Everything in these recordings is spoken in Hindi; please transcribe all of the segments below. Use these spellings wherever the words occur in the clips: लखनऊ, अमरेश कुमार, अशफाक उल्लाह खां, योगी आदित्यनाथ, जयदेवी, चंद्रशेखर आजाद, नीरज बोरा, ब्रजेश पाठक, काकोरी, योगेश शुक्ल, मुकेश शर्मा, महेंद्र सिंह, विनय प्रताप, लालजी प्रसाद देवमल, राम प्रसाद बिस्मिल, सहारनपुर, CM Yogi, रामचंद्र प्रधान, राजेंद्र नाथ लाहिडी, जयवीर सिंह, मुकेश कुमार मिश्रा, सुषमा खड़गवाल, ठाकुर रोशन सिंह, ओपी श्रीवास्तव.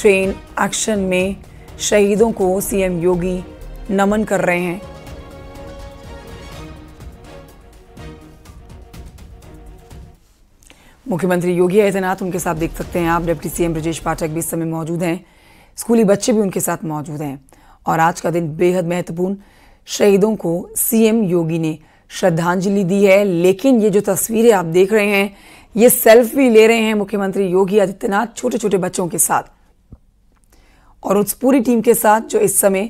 ट्रेन एक्शन में शहीदों को सीएम योगी नमन कर रहे हैं। मुख्यमंत्री योगी आदित्यनाथ उनके साथ देख सकते हैं आप। डिप्टी सीएम ब्रजेश पाठक भी इस समय मौजूद हैं, स्कूली बच्चे भी उनके साथ मौजूद हैं। और आज का दिन बेहद महत्वपूर्ण, शहीदों को सीएम योगी ने श्रद्धांजलि दी है। लेकिन ये जो तस्वीरें आप देख रहे हैं, ये सेल्फी ले रहे हैं मुख्यमंत्री योगी आदित्यनाथ छोटे छोटे बच्चों के साथ और उस पूरी टीम के साथ जो इस समय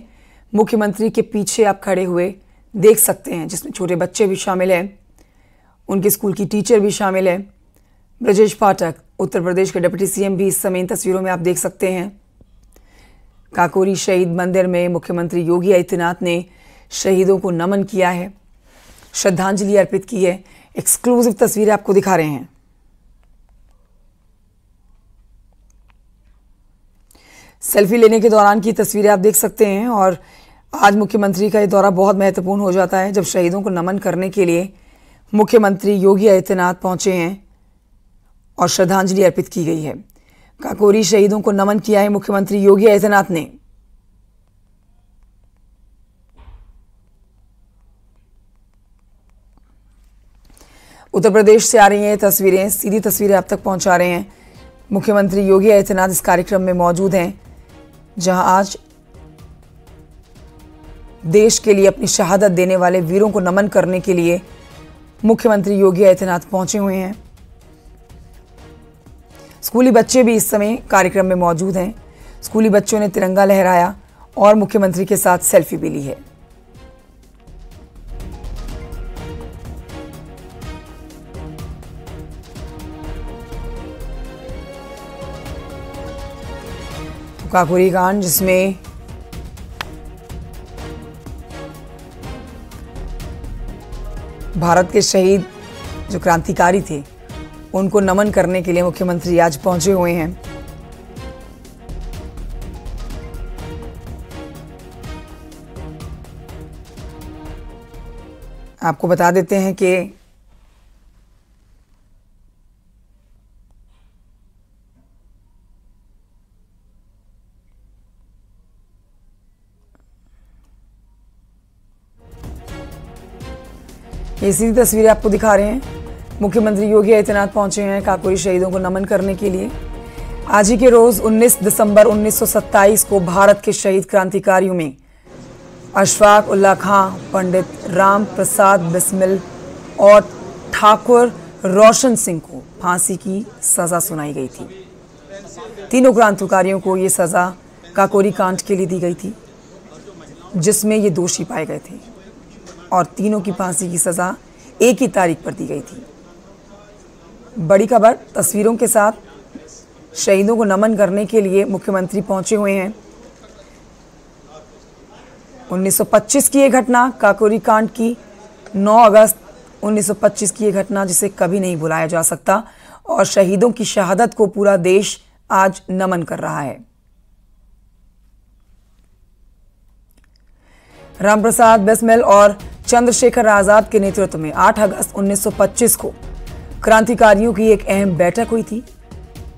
मुख्यमंत्री के पीछे आप खड़े हुए देख सकते हैं, जिसमें छोटे बच्चे भी शामिल हैं, उनके स्कूल की टीचर भी शामिल है। ब्रजेश पाठक, उत्तर प्रदेश के डिप्टी सीएम भी इस समय इन तस्वीरों में आप देख सकते हैं। काकोरी शहीद मंदिर में मुख्यमंत्री योगी आदित्यनाथ ने शहीदों को नमन किया है, श्रद्धांजलि अर्पित की है। एक्सक्लूसिव तस्वीरें आपको दिखा रहे हैं। सेल्फी लेने के दौरान की तस्वीरें आप देख सकते हैं। और आज मुख्यमंत्री का ये दौरा बहुत महत्वपूर्ण हो जाता है, जब शहीदों को नमन करने के लिए मुख्यमंत्री योगी आदित्यनाथ पहुंचे हैं और श्रद्धांजलि अर्पित की गई है। काकोरी शहीदों को नमन किया है मुख्यमंत्री योगी आदित्यनाथ ने। उत्तर प्रदेश से आ रही हैं तस्वीरें, सीधी तस्वीरें आप तक पहुंचा रहे हैं। मुख्यमंत्री योगी आदित्यनाथ इस कार्यक्रम में मौजूद हैं, जहां आज देश के लिए अपनी शहादत देने वाले वीरों को नमन करने के लिए मुख्यमंत्री योगी आदित्यनाथ पहुंचे हुए हैं। स्कूली बच्चे भी इस समय कार्यक्रम में मौजूद हैं। स्कूली बच्चों ने तिरंगा लहराया और मुख्यमंत्री के साथ सेल्फी भी ली है। तो काकोरी कांड, जिसमें भारत के शहीद जो क्रांतिकारी थे उनको नमन करने के लिए मुख्यमंत्री आज पहुंचे हुए हैं। आपको बता देते हैं कि ये सीधी तस्वीरें आपको दिखा रहे हैं। मुख्यमंत्री योगी आदित्यनाथ पहुंचे हैं काकोरी शहीदों को नमन करने के लिए। आज ही के रोज 19 दिसंबर 1927 को भारत के शहीद क्रांतिकारियों में अशफाक उल्लाह खां, पंडित राम प्रसाद बिस्मिल और ठाकुर रोशन सिंह को फांसी की सजा सुनाई गई थी। तीनों क्रांतिकारियों को ये सजा काकोरी कांड के लिए दी गई थी, जिसमें ये दोषी पाए गए थे और तीनों की फांसी की सजा एक ही तारीख पर दी गई थी। बड़ी खबर, तस्वीरों के साथ शहीदों को नमन करने के लिए मुख्यमंत्री पहुंचे हुए हैं। 1925 की यह घटना, काकोरी कांड की 9 अगस्त 1925 की यह घटना, जिसे कभी नहीं भुलाया जा सकता। और शहीदों की शहादत को पूरा देश आज नमन कर रहा है। राम प्रसाद बिस्मिल और चंद्रशेखर आजाद के नेतृत्व में 8 अगस्त 1925 को क्रांतिकारियों की एक अहम बैठक हुई थी,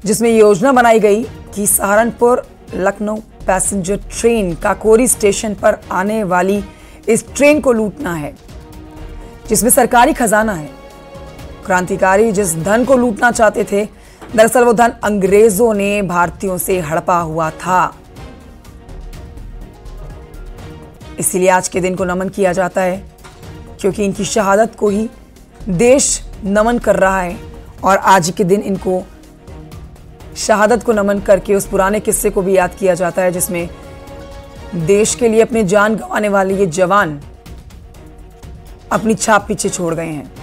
जिसमें योजना बनाई गई कि सहारनपुर लखनऊ passenger train काकोरी station पर आने वाली इस ट्रेन को लूटना है, जिसमें सरकारी खजाना है। क्रांतिकारी जिस धन को लूटना चाहते थे, दरअसल वो धन अंग्रेजों ने भारतीयों से हड़पा हुआ था। इसलिए आज के दिन को नमन किया जाता है, क्योंकि इनकी शहादत को ही देश नमन कर रहा है। और आज के दिन इनको शहादत को नमन करके उस पुराने किस्से को भी याद किया जाता है, जिसमें देश के लिए अपनी जान गंवाने वाले ये जवान अपनी छाप पीछे छोड़ गए हैं।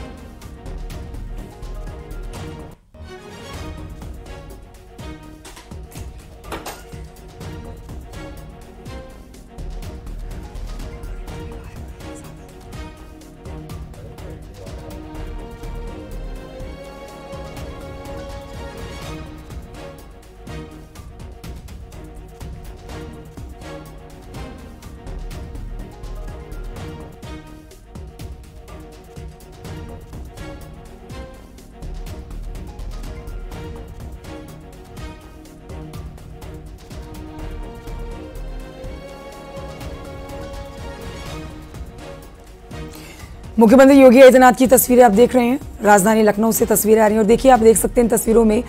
मुख्यमंत्री योगी आदित्यनाथ की तस्वीरें आप देख रहे हैं। राजधानी लखनऊ से तस्वीरें आ रही हैं और देखिए, आप देख सकते हैं इन तस्वीरों में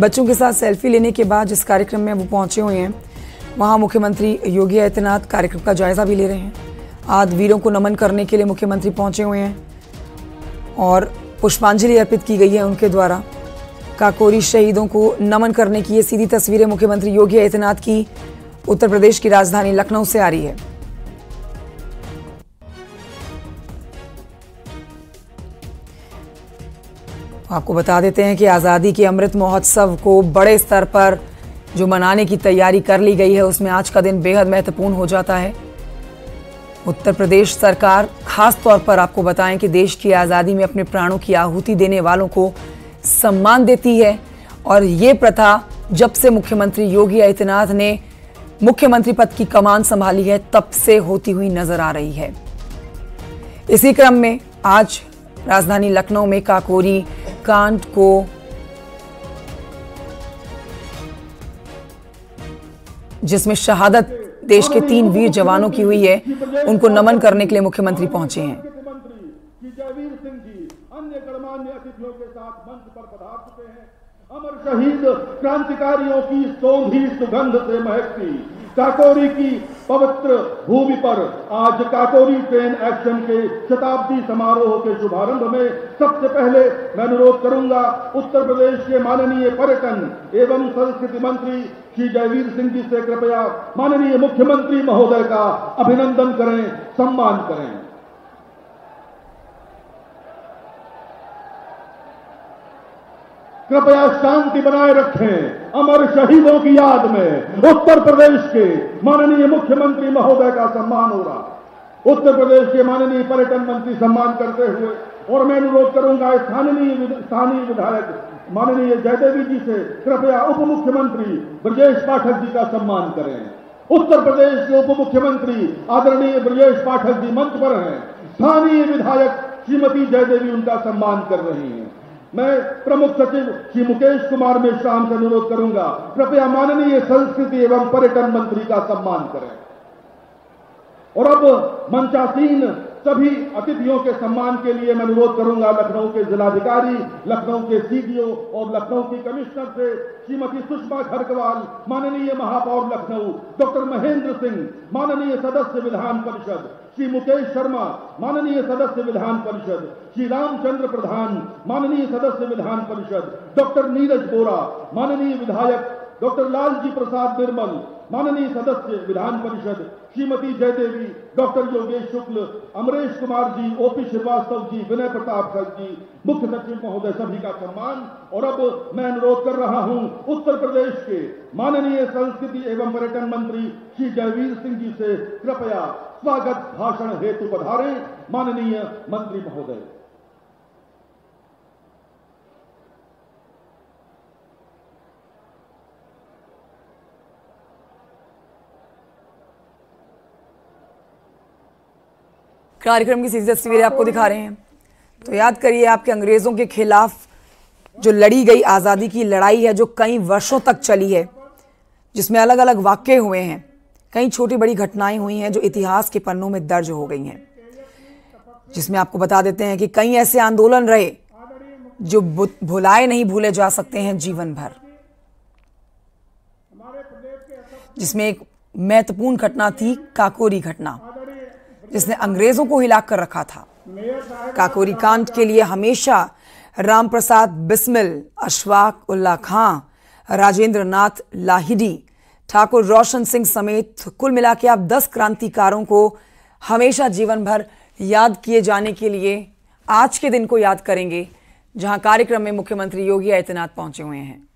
बच्चों के साथ सेल्फी लेने के बाद जिस कार्यक्रम में वो पहुंचे हुए हैं, वहां मुख्यमंत्री योगी आदित्यनाथ कार्यक्रम का जायजा भी ले रहे हैं। आद वीरों को नमन करने के लिए मुख्यमंत्री पहुंचे हुए हैं और पुष्पांजलि अर्पित की गई है उनके द्वारा। काकोरी शहीदों को नमन करने की ये सीधी तस्वीरें मुख्यमंत्री योगी आदित्यनाथ की उत्तर प्रदेश की राजधानी लखनऊ से आ रही है। आपको बता देते हैं कि आज़ादी के अमृत महोत्सव को बड़े स्तर पर जो मनाने की तैयारी कर ली गई है, उसमें आज का दिन बेहद महत्वपूर्ण हो जाता है। उत्तर प्रदेश सरकार खास तौर पर, आपको बताएं कि देश की आज़ादी में अपने प्राणों की आहुति देने वालों को सम्मान देती है और ये प्रथा जब से मुख्यमंत्री योगी आदित्यनाथ ने मुख्यमंत्री पद की कमान संभाली है तब से होती हुई नजर आ रही है। इसी क्रम में आज राजधानी लखनऊ में काकोरी कांड को जिसमें शहादत देश के 3 वीर जवानों की हुई है, उनको नमन करने के लिए मुख्यमंत्री पहुंचे हैं। जयवीर सिंह जी अन्य गणमान्य अतिथियों के साथ मंच पर पधार चुके हैं। अमर शहीद क्रांतिकारियों की सौंधी सुगंध से महकती काकोरी की पवित्र भूमि पर आज काकोरी ट्रेन एक्शन के शताब्दी समारोह के शुभारंभ में सबसे पहले मैं अनुरोध करूंगा उत्तर प्रदेश के माननीय पर्यटन एवं संस्कृति मंत्री श्री जयवीर सिंह जी से कृपया माननीय मुख्यमंत्री महोदय का अभिनंदन करें, सम्मान करें। कृपया शांति बनाए रखें। अमर शहीदों की याद में उत्तर प्रदेश के माननीय मुख्यमंत्री महोदय का सम्मान हो रहा। उत्तर प्रदेश के माननीय पर्यटन मंत्री सम्मान करते हुए और मैं अनुरोध करूंगा स्थानीय विधायक माननीय जयदेवी जी से कृपया उप मुख्यमंत्री ब्रजेश पाठक जी का सम्मान करें। उत्तर प्रदेश के उप मुख्यमंत्री आदरणीय ब्रजेश पाठक जी मंच पर हैं। स्थानीय विधायक श्रीमती जयदेवी उनका सम्मान कर रही हैं। मैं प्रमुख सचिव श्री मुकेश कुमार मिश्रा से अनुरोध करूंगा कृपया माननीय संस्कृति एवं पर्यटन मंत्री का सम्मान करें। और अब मंचासीन सभी अतिथियों के सम्मान के लिए मैं अनुरोध करूंगा लखनऊ के जिलाधिकारी, लखनऊ के सीडीओ और लखनऊ की कमिश्नर से श्रीमती सुषमा खड़गवाल, माननीय महापौर लखनऊ डॉक्टर महेंद्र सिंह, माननीय सदस्य विधान परिषद श्री मुकेश शर्मा, माननीय सदस्य विधान परिषद श्री रामचंद्र प्रधान, माननीय सदस्य विधान परिषद डॉक्टर नीरज बोरा, माननीय विधायक डॉक्टर लालजी प्रसाद देवमल, माननीय सदस्य विधान परिषद श्रीमती जयदेवी, डॉक्टर योगेश शुक्ल, अमरेश कुमार जी, ओपी श्रीवास्तव जी, विनय प्रताप जी, मुख्य सचिव महोदय, सभी का सम्मान। और अब मैं अनुरोध कर रहा हूं उत्तर प्रदेश के माननीय संस्कृति एवं पर्यटन मंत्री श्री जयवीर सिंह जी से कृपया स्वागत भाषण हेतु पधारे। माननीय मंत्री महोदय, कार्यक्रम की सीधी तस्वीरें आपको दिखा रहे हैं। तो याद करिए, आपके अंग्रेजों के खिलाफ जो लड़ी गई आज़ादी की लड़ाई है, जो कई वर्षों तक चली है, जिसमें अलग अलग वाक़े हुए हैं, कई छोटी बड़ी घटनाएं हुई हैं जो इतिहास के पन्नों में दर्ज हो गई हैं। जिसमें आपको बता देते हैं कि कई ऐसे आंदोलन रहे जो भुलाए नहीं भूले जा सकते हैं जीवन भर। जिसमें एक महत्वपूर्ण घटना थी काकोरी घटना, जिसने अंग्रेजों को हिला कर रखा था। काकोरी कांड के लिए हमेशा राम प्रसाद बिस्मिल, अशफाक उल्लाह खां, राजेंद्र नाथ लाहिडी, ठाकुर रोशन सिंह समेत कुल मिला के आप 10 क्रांतिकारों को हमेशा जीवन भर याद किए जाने के लिए आज के दिन को याद करेंगे, जहां कार्यक्रम में मुख्यमंत्री योगी आदित्यनाथ पहुंचे हुए हैं।